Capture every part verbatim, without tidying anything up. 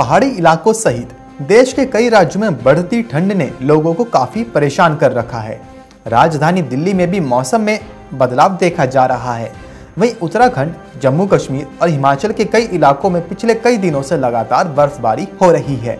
पहाड़ी इलाकों सहित देश के कई राज्यों में बढ़ती ठंड ने लोगों को काफ़ी परेशान कर रखा है। राजधानी दिल्ली में भी मौसम में बदलाव देखा जा रहा है। वहीं उत्तराखंड, जम्मू कश्मीर और हिमाचल के कई इलाकों में पिछले कई दिनों से लगातार बर्फबारी हो रही है।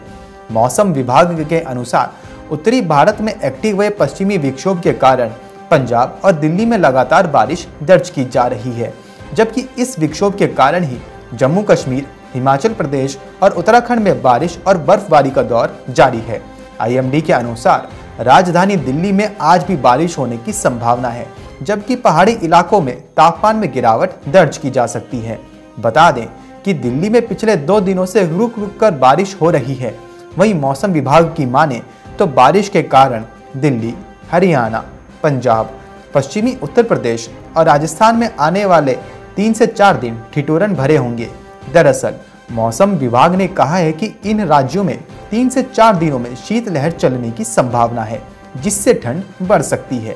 मौसम विभाग के अनुसार उत्तरी भारत में एक्टिव हुए पश्चिमी विक्षोभ के कारण पंजाब और दिल्ली में लगातार बारिश दर्ज की जा रही है, जबकि इस विक्षोभ के कारण ही जम्मू कश्मीर, हिमाचल प्रदेश और उत्तराखंड में बारिश और बर्फबारी का दौर जारी है। आई एम डी के अनुसार राजधानी दिल्ली में आज भी बारिश होने की संभावना है, जबकि पहाड़ी इलाकों में तापमान में गिरावट दर्ज की जा सकती है। बता दें कि दिल्ली में पिछले दो दिनों से रुक रुक कर बारिश हो रही है। वहीं मौसम विभाग की माने तो बारिश के कारण दिल्ली, हरियाणा, पंजाब, पश्चिमी उत्तर प्रदेश और राजस्थान में आने वाले तीन से चार दिन ठिठुरन भरे होंगे। दरअसल मौसम विभाग ने कहा है कि इन राज्यों में तीन से चार दिनों में शीतलहर चलने की संभावना है, जिससे ठंड बढ़ सकती है।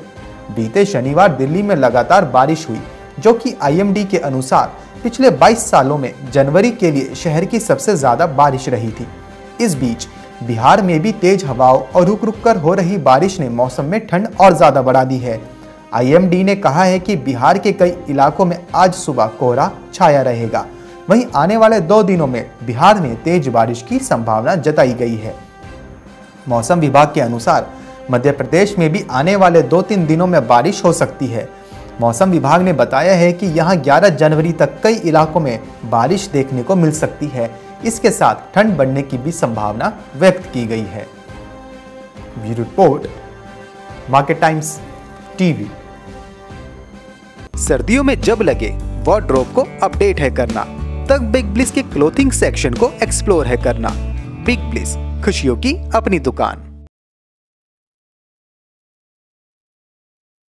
बीते शनिवार दिल्ली में लगातार बारिश हुई, जो कि आई एम डी के अनुसार पिछले बाईस सालों में जनवरी के लिए शहर की सबसे ज़्यादा बारिश रही थी। इस बीच बिहार में भी तेज हवाओं और रुक रुक कर हो रही बारिश ने मौसम में ठंड और ज़्यादा बढ़ा दी है। आई एम डी ने कहा है कि बिहार के कई इलाकों में आज सुबह कोहरा छाया रहेगा। वहीं आने वाले दो दिनों में बिहार में तेज बारिश की संभावना जताई गई है। मौसम विभाग के अनुसार मध्य प्रदेश में भी आने वाले दो तीन दिनों में बारिश हो सकती है। मौसम विभाग ने बताया है कि यहां ग्यारह जनवरी तक कई इलाकों में बारिश देखने को मिल सकती है। इसके साथ ठंड बढ़ने की भी संभावना व्यक्त की गई है। Bureau report, market times TV. सर्दियों में जब लगे वॉर्डरोब को अपडेट है करना, तब बिग ब्लिस के क्लोथिंग सेक्शन को एक्सप्लोर है करना। बिग ब्लिस, खुशियों की अपनी दुकान।